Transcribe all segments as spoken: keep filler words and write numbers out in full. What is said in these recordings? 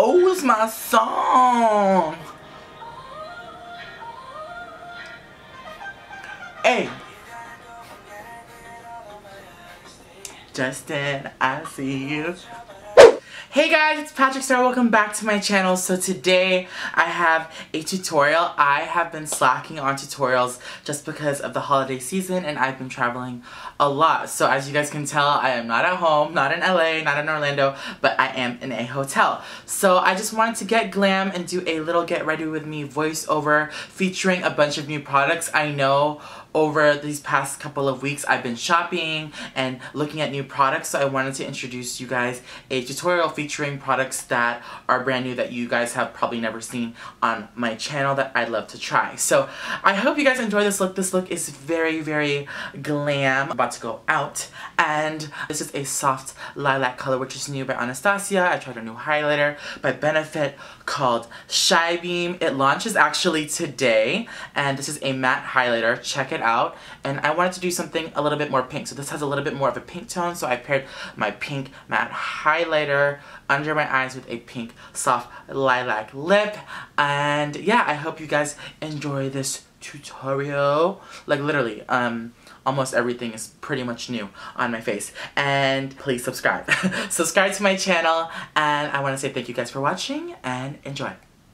Oh, it's my song. Hey. Justin, I see you. Hey guys, it's Patrick Star. Welcome back to my channel. So today I have a tutorial. I have been slacking on tutorials just because of the holiday season and I've been traveling a lot. So as you guys can tell, I am not at home, not in L A, not in Orlando, but I am in a hotel. So I just wanted to get glam and do a little get ready with me voiceover featuring a bunch of new products. I know over these past couple of weeks I've been shopping and looking at new products, so I wanted to introduce you guys a tutorial featuring products that are brand new that you guys have probably never seen on my channel that I'd love to try. So I hope you guys enjoy this look. This look is very, very glam. I'm about to go out, and this is a soft lilac color, which is new by Anastasia. I tried a new highlighter by Benefit called Shy Beam. It launches actually today, and this is a matte highlighter. Check it out. And I wanted to do something a little bit more pink, so this has a little bit more of a pink tone, so I paired my pink matte highlighter under my eyes with a pink soft lilac lip. And yeah, I hope you guys enjoy this tutorial. Like literally um almost everything is pretty much new on my face, and please subscribe subscribe to my channel. And I want to say thank you guys for watching and enjoy.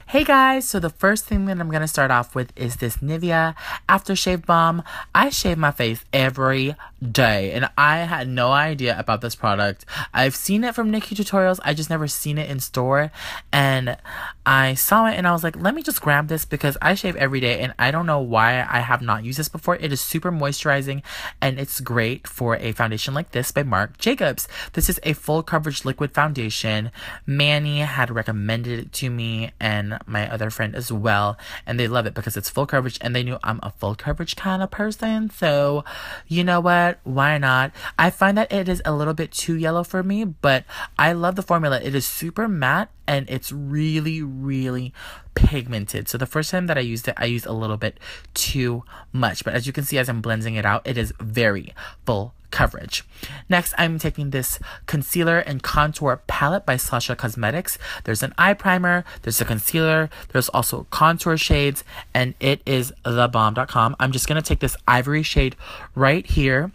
Hey guys, so the first thing that I'm going to start off with is this Nivea Aftershave Balm. I shave my face every day, and I had no idea about this product. I've seen it from Nikki Tutorials, I just never seen it in store, and I saw it and I was like, let me just grab this because I shave every day and I don't know why I have not used this before. It is super moisturizing and it's great for a foundation like this by Marc Jacobs. This is a full coverage liquid foundation. Manny had recommended it to me and my other friend as well, and they love it because it's full coverage and they knew I'm a full coverage kind of person, so you know what, why not? I find that it is a little bit too yellow for me, but I love the formula. It is super matte and it's really, really pigmented. So the first time that I used it, I used a little bit too much, but as you can see, as I'm blending it out, it is very full coverage. Next, I'm taking this concealer and contour palette by Sacha Cosmetics. There's an eye primer, there's a concealer, there's also contour shades, and it is the bomb dot com. I'm just going to take this ivory shade right here,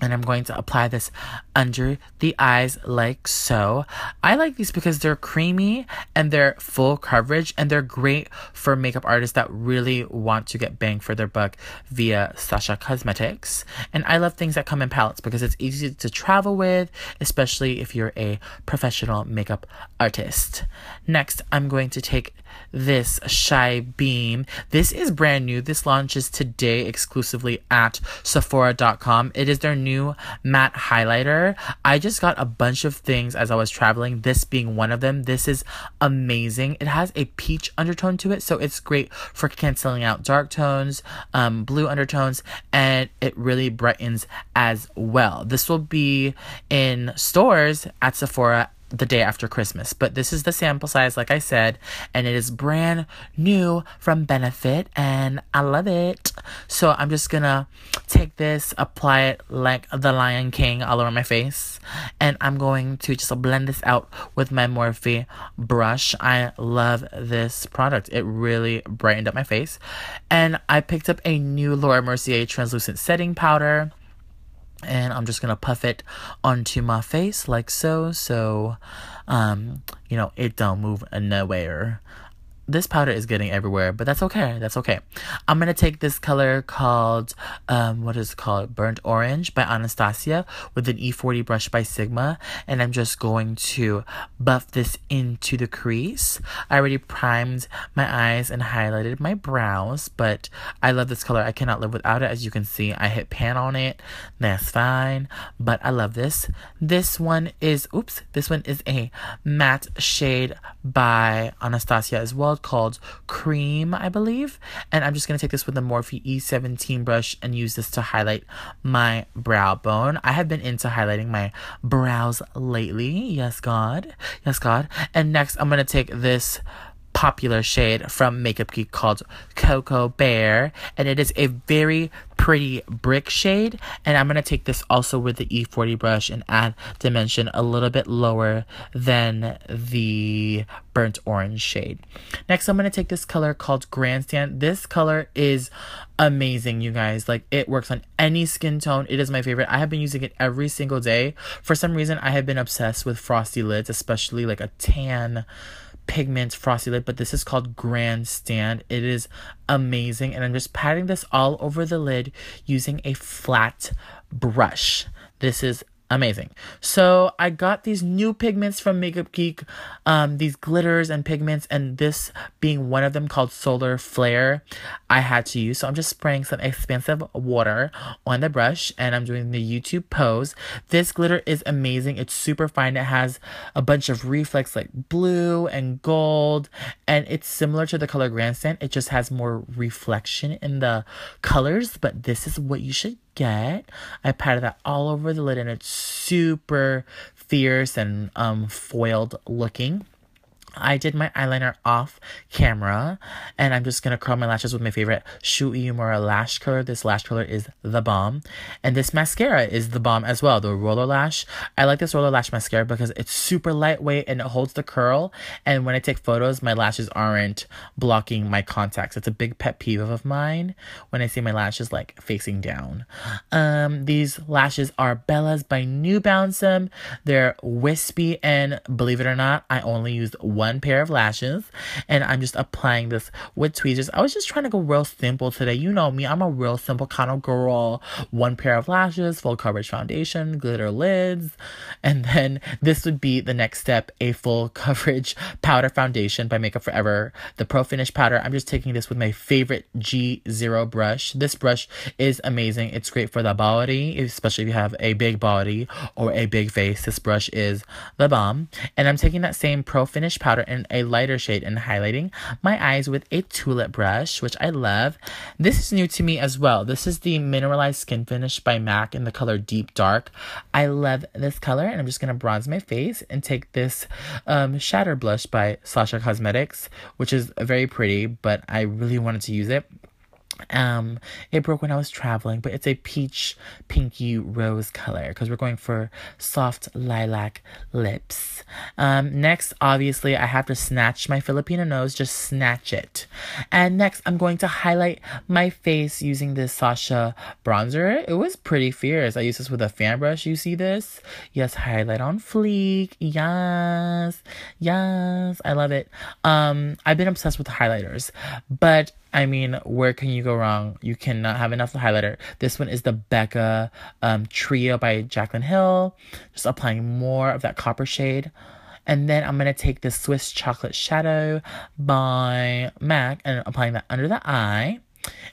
and I'm going to apply this under the eyes like so. I like these because they're creamy and they're full coverage and they're great for makeup artists that really want to get bang for their buck via Sacha Cosmetics. And I love things that come in palettes because it's easy to travel with, especially if you're a professional makeup artist. Next, I'm going to take this Shy Beam. This is brand new. This launches today exclusively at Sephora dot com. It is their new matte highlighter. I just got a bunch of things as I was traveling, this being one of them. This is amazing. It has a peach undertone to it, so it's great for canceling out dark tones, um, blue undertones, and it really brightens as well. This will be in stores at Sephora the day after Christmas, but this is the sample size, like I said, and it is brand new from Benefit, and I love it. So I'm just gonna take this, apply it like the Lion King all over my face, and I'm going to just blend this out with my Morphe brush. I love this product. It really brightened up my face. And I picked up a new Laura Mercier translucent setting powder, and I'm just gonna puff it onto my face like so, so um you know, it don't move nowhere. This powder is getting everywhere, but that's okay, that's okay. I'm gonna take this color called um what is it called, Burnt Orange by Anastasia, with an E forty brush by Sigma, and I'm just going to buff this into the crease. I already primed my eyes and highlighted my brows, but I love this color. I cannot live without it. As you can see, I hit pan on it, that's fine, but I love this. This one is oops this one is a matte shade by Anastasia as well, called Cream, I believe, and I'm just going to take this with the Morphe E seventeen brush and use this to highlight my brow bone. I have been into highlighting my brows lately. Yes, God. Yes, God. And next, I'm going to take this popular shade from Makeup Geek called Cocoa Bear, and it is a very pretty brick shade. And I'm going to take this also with the E forty brush and add dimension a little bit lower than the burnt orange shade. Next, I'm going to take this color called Grandstand. This color is amazing, you guys. Like, it works on any skin tone. It is my favorite. I have been using it every single day. For some reason, I have been obsessed with frosty lids, especially like a tan pigment frosty lid, but this is called Grandstand. It is amazing, and I'm just patting this all over the lid using a flat brush. This is amazing. So I got these new pigments from Makeup Geek, um, these glitters and pigments, and this being one of them called Solar Flare, I had to use. So I'm just spraying some expansive water on the brush, and I'm doing the YouTube pose. This glitter is amazing. It's super fine. It has a bunch of reflex like blue and gold, and it's similar to the color Grandstand. It just has more reflection in the colors, but this is what you should get. I patted that all over the lid, and it's super fierce and um foiled looking. I did my eyeliner off camera, and I'm just gonna curl my lashes with my favorite Shu Uemura lash color. This lash color is the bomb, and this mascara is the bomb as well, the Roller Lash. I like this Roller Lash mascara because it's super lightweight and it holds the curl, and when I take photos, my lashes aren't blocking my contacts. It's a big pet peeve of mine when I see my lashes like facing down. Um, these lashes are Bella's by New Bounce. They're wispy, and believe it or not, I only used one One pair of lashes, and I'm just applying this with tweezers. I was just trying to go real simple today. You know me, I'm a real simple kind of girl. One pair of lashes, full coverage foundation, glitter lids, and then this would be the next step, a full coverage powder foundation by Makeup Forever, the Pro Finish Powder. I'm just taking this with my favorite G zero brush. This brush is amazing. It's great for the body, especially if you have a big body or a big face. This brush is the bomb. And I'm taking that same Pro Finish Powder in a lighter shade and highlighting my eyes with a tulip brush, which I love. This is new to me as well. This is the Mineralized Skin Finish by MAC in the color Deep Dark. I love this color, and I'm just going to bronze my face and take this um, Shatter Blush by Sacha Cosmetics, which is very pretty, but I really wanted to use it. Um, it broke when I was traveling, but it's a peach, pinky, rose color because we're going for soft lilac lips. Um, next, obviously, I have to snatch my Filipino nose, just snatch it. And next, I'm going to highlight my face using this Sacha bronzer. It was pretty fierce. I used this with a fan brush. You see this? Yes, highlight on fleek. Yes, yes, I love it. Um, I've been obsessed with highlighters, but I mean, where can you go wrong? You cannot have enough highlighter. This one is the Becca um, Trio by Jaclyn Hill. Just applying more of that copper shade. And then I'm going to take the Swiss Chocolate Shadow by MAC and applying that under the eye.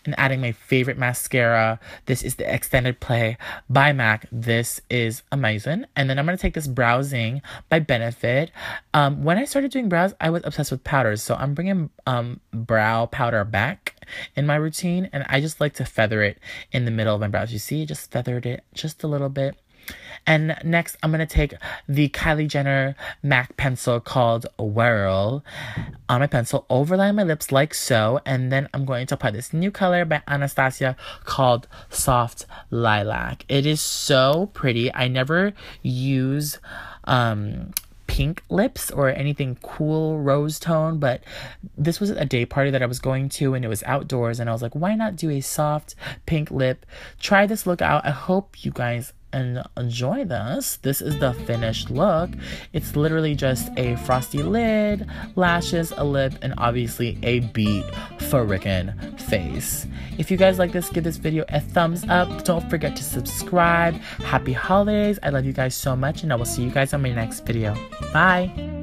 And adding my favorite mascara. This is the Extended Play by MAC. This is amazing. And then I'm going to take this Browsing by Benefit. Um, when I started doing brows, I was obsessed with powders. So I'm bringing um, brow powder back in my routine. And I just like to feather it in the middle of my brows. You see, just feathered it just a little bit. And next, I'm going to take the Kylie Jenner MAC pencil called Whirl on my pencil, overline my lips like so, and then I'm going to apply this new color by Anastasia called Soft Lilac. It is so pretty. I never use um, pink lips or anything cool rose tone, but this was a day party that I was going to, and it was outdoors, and I was like, why not do a soft pink lip? Try this look out. I hope you guys and enjoy this. This is the finished look. It's literally just a frosty lid, lashes, a lip, and obviously a beat for frickin' face. If you guys like this, give this video a thumbs up. Don't forget to subscribe. Happy holidays. I love you guys so much, and I will see you guys on my next video. Bye.